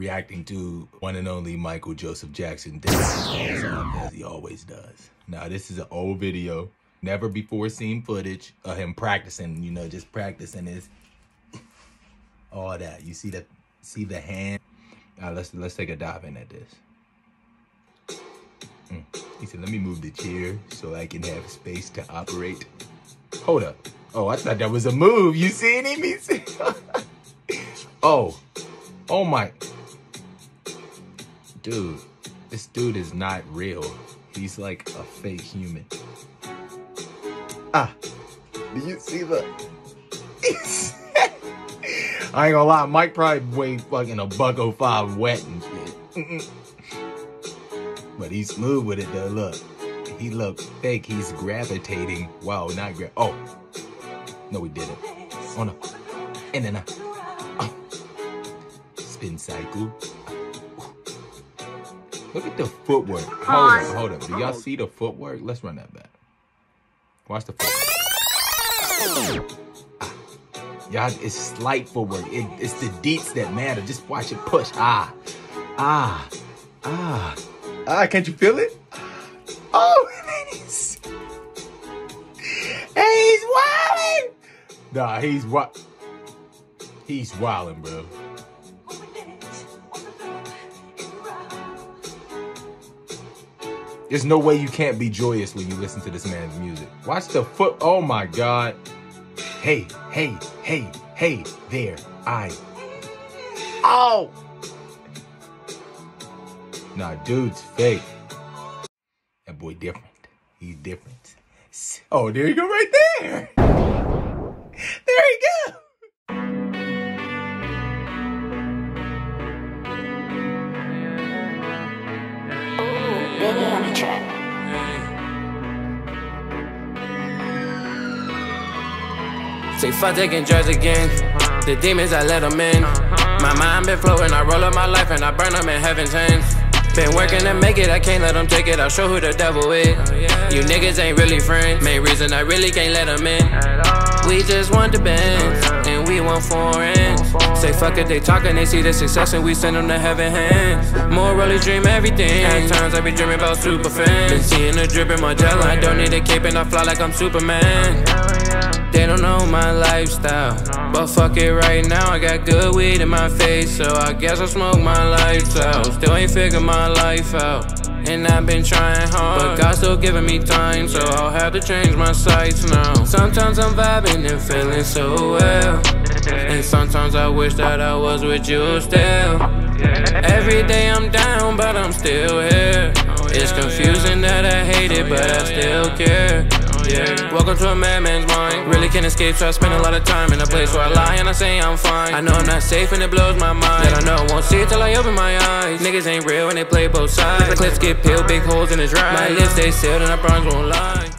reacting to one and only Michael Joseph Jackson dancing as he always does. Now, this is an old video, never before seen footage of him practicing, you know, just practicing his, all that. You see the hand? Let's take a dive in at this. He said, let me move the chair so I can have space to operate. Hold up. Oh, I thought that was a move. You see it in me? Oh my. Dude, this dude is not real. He's like a fake human. Ah, do you see the... I ain't gonna lie, Mike probably weighed fucking a $105 wet and shit. But he's smooth with it though, look. He looks fake, he's gravitating. Wow, not gra... Oh. No, we didn't. Oh no. And then I... Oh. Spin cycle. Look at the footwork. Hold up. Do y'all see the footwork? Let's run that back. Watch the footwork. Y'all, it's slight footwork. It's the deets that matter. Just watch it push. Ah, can't you feel it? Oh, man, he's wildin'. Nah, he's wildin', bro. There's no way you can't be joyous when you listen to this man's music. Watch the foot. Oh my God. Hey, hey, hey, hey, there, Oh! Nah, dude's fake. That boy different. He's different. Oh, there you go right there! There you go! Baby on the track. Say fuck taking drugs again. The demons, I let them in. My mind been flowing, I roll up my life and I burn them in heaven's hands. Been working to make it, I can't let them take it, I'll show who the devil is. You niggas ain't really friends, main reason I really can't let them in. We just want the Benz, and we want foreign. Say fuck it, they talking, they see the success and we send them to heaven hands. Morally dream everything, at times I be dreaming about super fans. Been seeing the drip in my jello, I don't need a cape and I fly like I'm Superman. They don't know my lifestyle, but fuck it right now. I got good weed in my face, so I guess I smoke my lights out. Still ain't figured my life out, and I've been trying hard, but God's still giving me time, so I'll have to change my sights now. Sometimes I'm vibing and feeling so well, and sometimes I wish that I was with you still. Every day I'm down, but I'm still here. It's confusing that I hate it, but I still care. Yeah. Welcome to a madman's mind. Really can't escape, so I spend a lot of time in a place where I lie and I say I'm fine. I know I'm not safe and it blows my mind, and I know I won't see it till I open my eyes. Niggas ain't real and they play both sides. The clips get peeled, big holes in his ride. My lips, they sealed and the bronze won't lie.